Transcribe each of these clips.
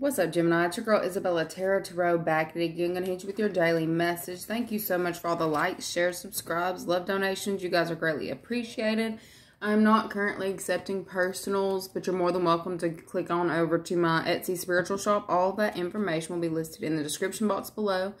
What's up, Gemini? It's your girl, Issey Tara Tarot, back at it again. Gonna hit you with your daily message. Thank you so much for all the likes, shares, subscribes, love donations. You guys are greatly appreciated. I'm not currently accepting personals, but you're more than welcome to click on over to my Etsy spiritual shop. All that information will be listed in the description box below.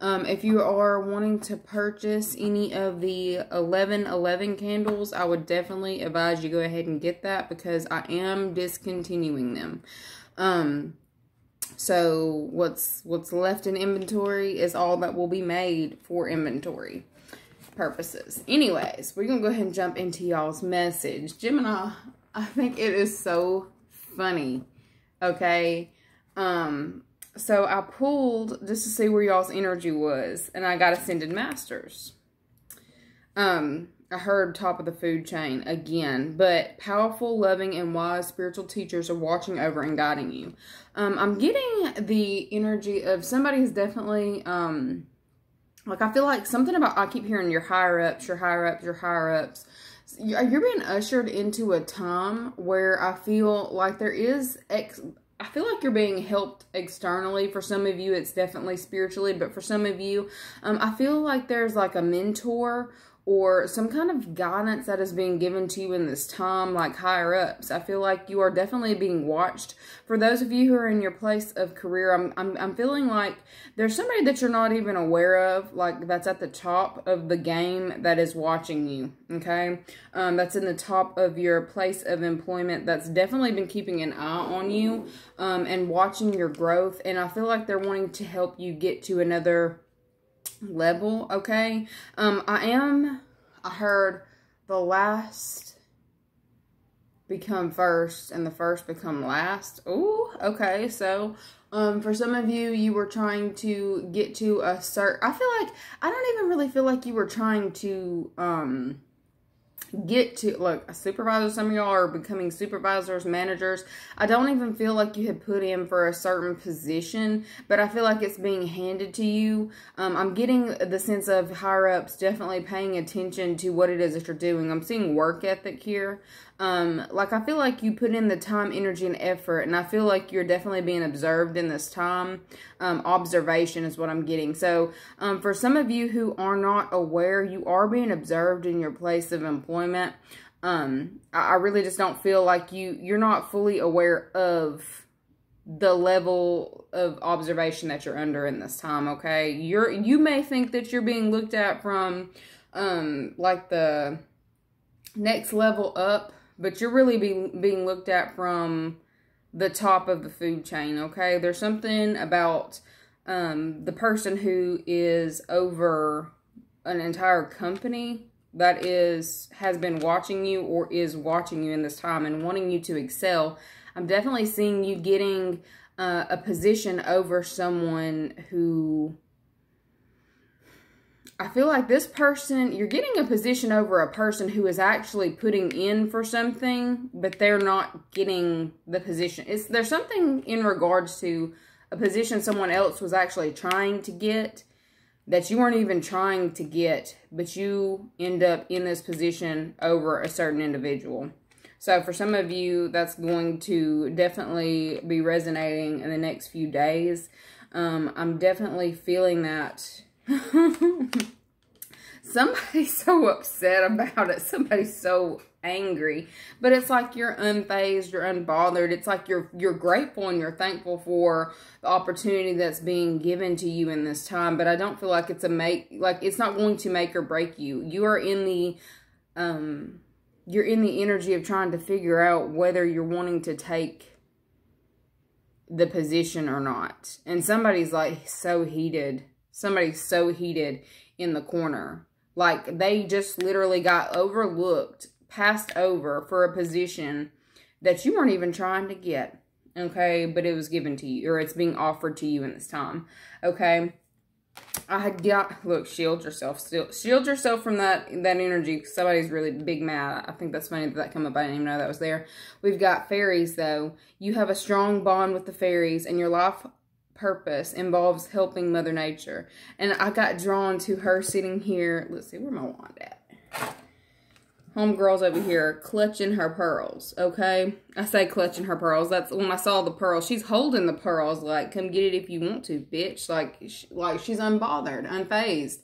If you are wanting to purchase any of the 1111 candles, I would definitely advise you go ahead and get that because I am discontinuing them. So what's left in inventory is all that will be made for inventory purposes. Anyways, we're gonna go ahead and jump into y'all's message. Gemini, I think it is so funny. Okay. So I pulled just to see where y'all's energy was, and I got Ascended Masters. I heard top of the food chain again, but powerful, loving, and wise spiritual teachers are watching over and guiding you. I'm getting the energy of somebody who's definitely, like, I feel like something about, I keep hearing your higher ups, your higher ups, your higher ups. You're being ushered into a time where I feel like there is, I feel like you're being helped externally. For some of you, it's definitely spiritually, but for some of you, I feel like there's like a mentor or some kind of guidance that is being given to you in this time, like higher ups. I feel like you are definitely being watched. For those of you who are in your place of career, I'm feeling like there's somebody that you're not even aware of, like that's at the top of the game that is watching you, okay? That's in the top of your place of employment that's definitely been keeping an eye on you and watching your growth. And I feel like they're wanting to help you get to another level, okay? I heard the last become first and the first become last. Ooh, okay. So for some of you, you were trying to get to a certain, I feel like, I don't even really feel like you were trying to get to, look, a supervisor. Some of y'all are becoming supervisors, managers. I don't even feel like you had put in for a certain position, but I feel like it's being handed to you. I'm getting the sense of higher ups definitely paying attention to what it is that you're doing. I'm seeing work ethic here. Like, I feel like you put in the time, energy, and effort, and I feel like you're definitely being observed in this time. Observation is what I'm getting. So, for some of you who are not aware, you are being observed in your place of employment. I really just don't feel like you're not fully aware of the level of observation that you're under in this time. Okay. You may think that you're being looked at from, like the next level up, but you're really being looked at from the top of the food chain, okay? There's something about the person who is over an entire company that has been watching you or is watching you in this time and wanting you to excel. I'm definitely seeing you getting a position over someone who, I feel like this person, you're getting a position over a person who is actually putting in for something, but they're not getting the position. There's something in regards to a position someone else was actually trying to get that you weren't even trying to get, but you end up in this position over a certain individual. So for some of you, that's going to definitely be resonating in the next few days. I'm definitely feeling that. Somebody's so upset about it. Somebody's so angry, but it's like you're unfazed, you're unbothered. It's like you're grateful and you're thankful for the opportunity that's being given to you in this time. But I don't feel like it's not going to make or break you. You are in the you're in the energy of trying to figure out whether you're wanting to take the position or not. And somebody's like so heated. Somebody's so heated in the corner. Like, they just literally got overlooked, passed over for a position that you weren't even trying to get, okay? But it was given to you, or it's being offered to you in this time, okay? Look, shield yourself. Shield yourself from that energy, because somebody's really big mad. I think that's funny that came up. I didn't even know that was there. We've got fairies, though. You have a strong bond with the fairies, and your life purpose involves helping Mother Nature. And I got drawn to her sitting here. Let's see, where my wand at? homegirl's over here clutching her pearls, okay? I say clutching her pearls. That's when I saw the pearls. She's holding the pearls like, come get it if you want to, bitch. Like she's unbothered, unfazed.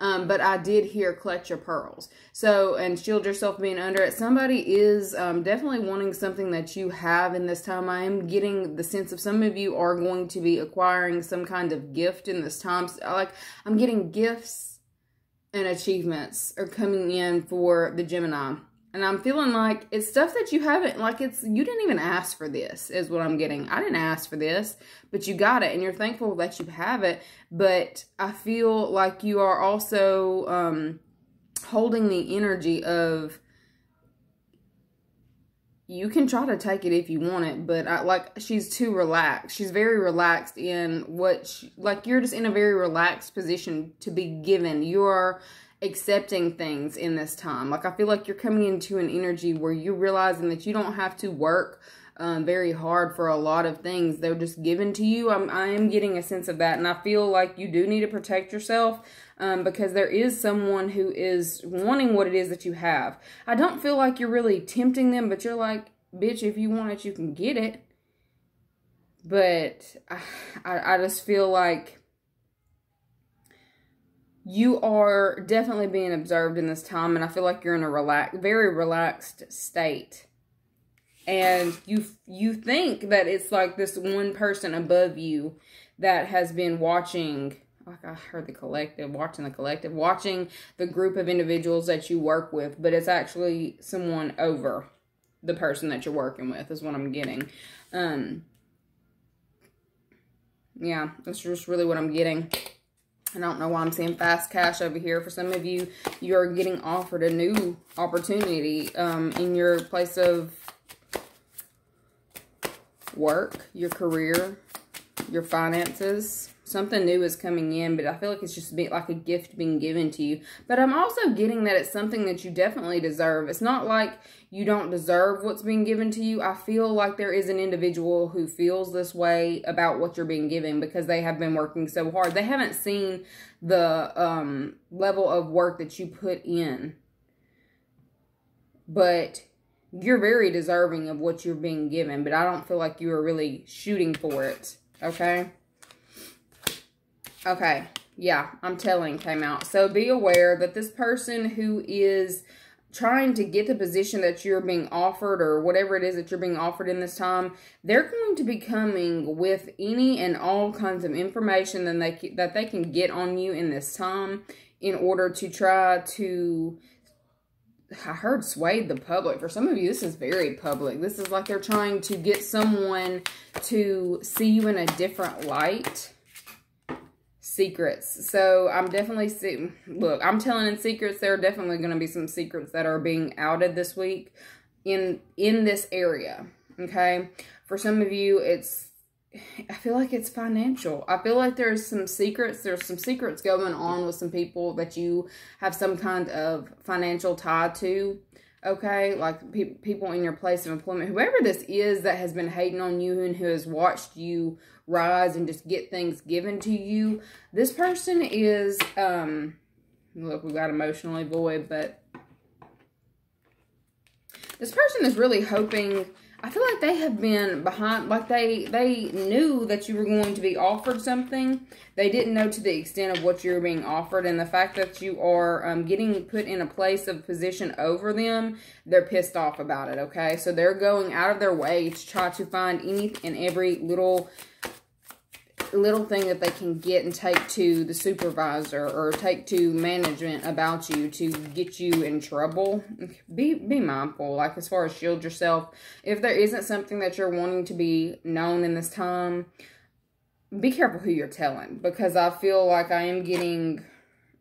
But I did hear clutch your pearls. So, and shield yourself being under it. Somebody is definitely wanting something that you have in this time. I am getting the sense of some of you are going to be acquiring some kind of gift in this time. Like, I'm getting gifts and achievements are coming in for the Gemini. And I'm feeling like it's stuff that you haven't, like it's, you didn't even ask for this is what I'm getting. I didn't ask for this, but you got it and you're thankful that you have it. But I feel like you are also holding the energy of, you can try to take it if you want it, but she's too relaxed. She's very relaxed in what she, like you're just in a very relaxed position to be given. You're accepting things in this time. Like I feel like you're coming into an energy where you're realizing that you don't have to work very hard for a lot of things. They're just given to you. I am getting a sense of that, and I feel like you do need to protect yourself because there is someone who is wanting what it is that you have. I don't feel like you're really tempting them, but you're like, bitch, if you want it, you can get it. But I just feel like you are definitely being observed in this time, and I feel like you're in a very relaxed state. And you think that it's like this one person above you that has been watching, like I heard the collective, watching the group of individuals that you work with, but it's actually someone over the person that you're working with is what I'm getting. Yeah, that's just really what I'm getting. I don't know why I'm saying fast cash over here. For some of you, you're getting offered a new opportunity in your place of work, your career, your finances. Something new is coming in, but I feel like it's just like a gift being given to you. But I'm also getting that it's something that you definitely deserve. It's not like you don't deserve what's being given to you. I feel like there is an individual who feels this way about what you're being given because they have been working so hard. They haven't seen the level of work that you put in. But you're very deserving of what you're being given, but I don't feel like you are really shooting for it, okay? Okay, yeah, I'm telling came out. So be aware that this person who is trying to get the position that you're being offered or whatever it is that you're being offered in this time, they're going to be coming with any and all kinds of information that they can get on you in this time in order to try to, I heard sway the public. For some of you, this is very public. This is like they're trying to get someone to see you in a different light. Secrets. So I'm definitely seeing, look, I'm telling in secrets. There are definitely going to be some secrets that are being outed this week in this area. Okay. For some of you, I feel like it's financial. I feel like there's some secrets. There's some secrets going on with some people that you have some kind of financial tie to. Okay. Like people in your place of employment, whoever this is that has been hating on you and who has watched you rise and just get things given to you. This person is, look, we got emotionally void, but this person is really hoping. I feel like they have been behind, like they knew that you were going to be offered something. They didn't know to the extent of what you were being offered. And the fact that you are getting put in a place of position over them, they're pissed off about it, okay? So they're going out of their way to try to find any and every little thing that they can get and take to the supervisor or take to management about you to get you in trouble. Be mindful, like as far as shield yourself. If there isn't something that you're wanting to be known in this time, be careful who you're telling, because I feel like I am getting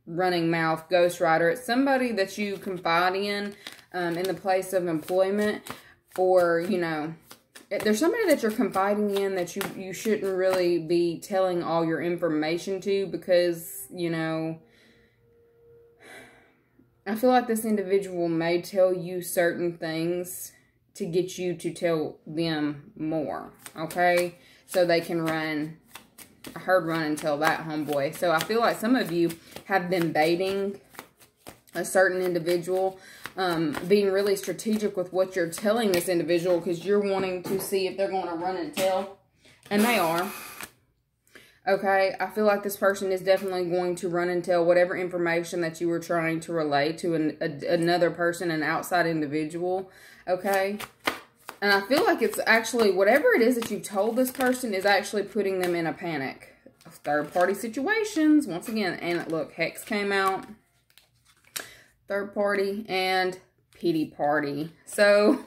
running mouth, ghostwriter. It's somebody that you confide in the place of employment, or, you know, there's somebody that you're confiding in that you shouldn't really be telling all your information to, because, you know, I feel like this individual may tell you certain things to get you to tell them more, okay? So they can run, I heard run and tell that homeboy. So I feel like some of you have been baiting a certain individual being really strategic with what you're telling this individual, because you're wanting to see if they're going to run and tell. And they are. Okay, I feel like this person is definitely going to run and tell whatever information that you were trying to relay to another person, an outside individual. Okay, and I feel like it's actually, whatever it is that you've told this person is actually putting them in a panic. Third-party situations, once again, and look, Hex came out. Third party and pity party. So,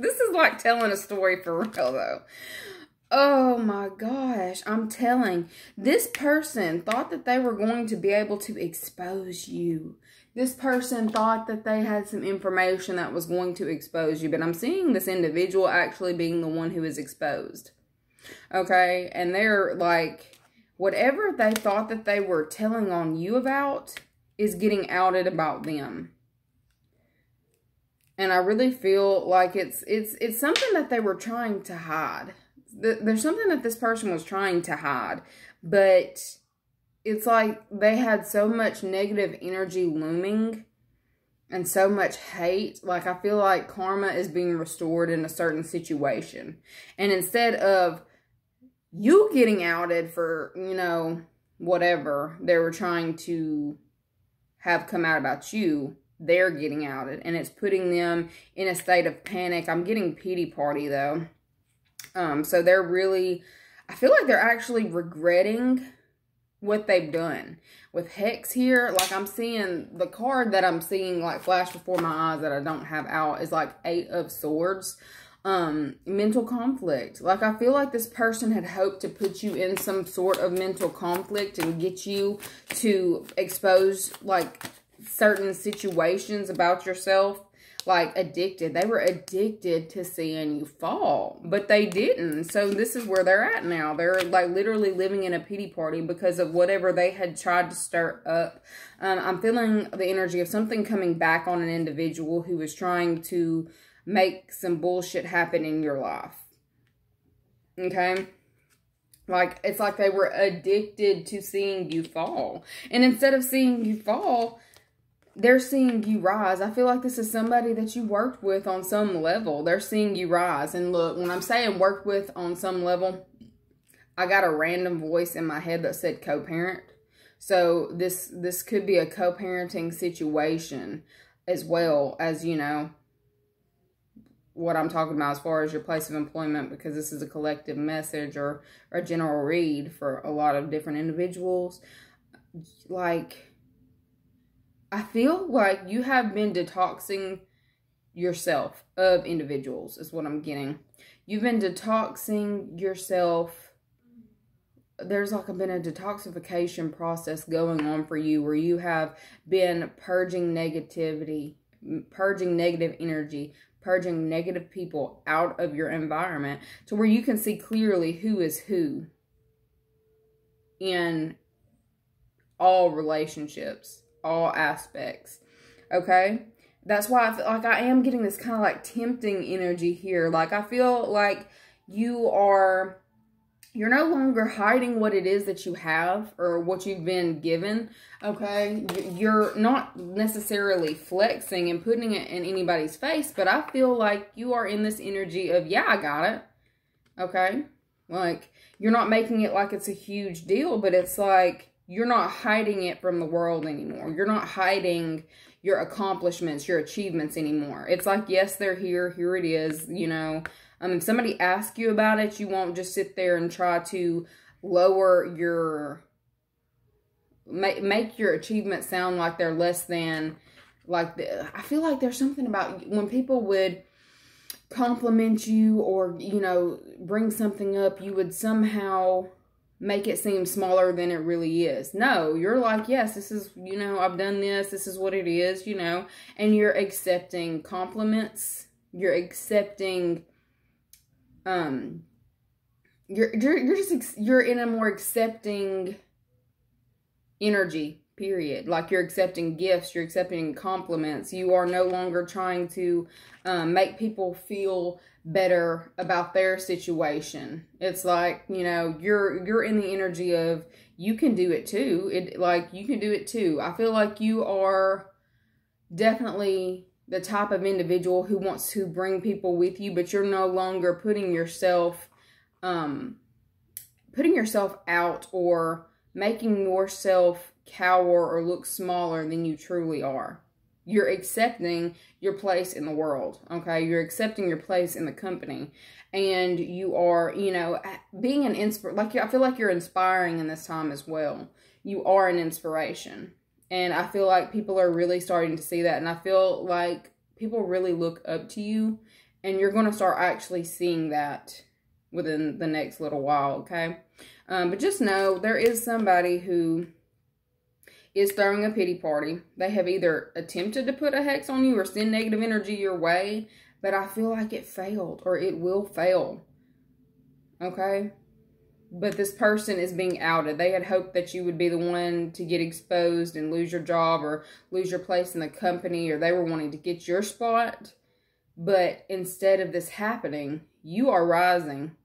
this is like telling a story for real, though. Oh my gosh, I'm telling. This person thought that they were going to be able to expose you. This person thought that they had some information that was going to expose you. But I'm seeing this individual actually being the one who is exposed. Okay, and they're like, whatever they thought that they were telling on you about is getting outed about them. And I really feel like it's something that they were trying to hide. There's something that this person was trying to hide, but it's like they had so much negative energy looming and so much hate. Like, I feel like karma is being restored in a certain situation. And instead of you getting outed for, you know, whatever they were trying to have come out about you, they're getting outed, and it's putting them in a state of panic. I'm getting pity party, though. So they're really, I feel like they're actually regretting what they've done. With Hex here, like, I'm seeing the card that I'm seeing like flash before my eyes that I don't have out is like Eight of Swords. Mental conflict. Like, I feel like this person had hoped to put you in some sort of mental conflict and get you to expose like certain situations about yourself. Like, addicted. They were addicted to seeing you fall, but they didn't. So this is where they're at now. They're like literally living in a pity party because of whatever they had tried to stir up. I'm feeling the energy of something coming back on an individual who was trying to make some bullshit happen in your life. Okay? Like, it's like they were addicted to seeing you fall. And instead of seeing you fall, they're seeing you rise. I feel like this is somebody that you worked with on some level. They're seeing you rise. And look, when I'm saying worked with on some level, I got a random voice in my head that said co-parent. So this could be a co-parenting situation, as well as, you know, what I'm talking about as far as your place of employment, because this is a collective message or a general read for a lot of different individuals. Like, I feel like you have been detoxing yourself of individuals is what I'm getting. You've been detoxing yourself. There's like been a detoxification process going on for you where you have been purging negativity, purging negative energy, purging negative people out of your environment to where you can see clearly who is who in all relationships. All aspects. Okay, that's why I feel like I am getting this kind of like tempting energy here. Like, I feel like you're no longer hiding what it is that you have or what you've been given. Okay, you're not necessarily flexing and putting it in anybody's face, but I feel like you are in this energy of, yeah, I got it. Okay, like, you're not making it like it's a huge deal, but it's like you're not hiding it from the world anymore. You're not hiding your accomplishments, your achievements anymore. It's like, yes, they're here. Here it is, you know. If somebody asks you about it, you won't just sit there and try to lower your... Make your achievements sound like they're less than... Like, I feel like there's something about when people would compliment you or, you know, bring something up, you would somehow make it seem smaller than it really is. No, you're like, yes, this is, you know, I've done this. This is what it is, you know. And you're accepting compliments. You're accepting, you're in a more accepting energy, period. Like, you're accepting gifts. You're accepting compliments. You are no longer trying to make people feel better about their situation. It's like, you know, you're in the energy of, you can do it too. It like, you can do it too. I feel like you are definitely the type of individual who wants to bring people with you, but you're no longer putting yourself out or making yourself cower or look smaller than you truly are. You're accepting your place in the world, okay? You're accepting your place in the company. And you are, you know, being an inspiration. Like, I feel like you're inspiring in this time as well. You are an inspiration. And I feel like people are really starting to see that. And I feel like people really look up to you. And you're going to start actually seeing that within the next little while, okay? But just know there is somebody who is throwing a pity party. They have either attempted to put a hex on you or send negative energy your way, but I feel like it failed, or it will fail, okay? But this person is being outed. They had hoped that you would be the one to get exposed and lose your job or lose your place in the company, or they were wanting to get your spot, but instead of this happening, you are rising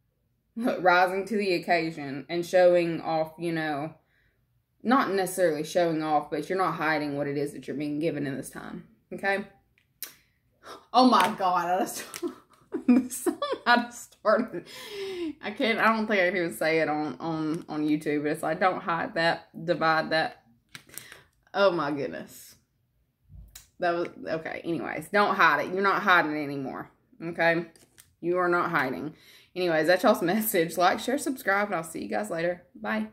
to the occasion and showing off, you know, not necessarily showing off, but you're not hiding what it is that you're being given in this time, okay? Oh my God, I just started. I don't think I can even say it on YouTube, but it's like, don't hide that, divide that. Oh my goodness. That was, okay, anyways, don't hide it. You're not hiding it anymore, okay? You are not hiding. Anyways, that's y'all's message. Like, share, subscribe, and I'll see you guys later. Bye.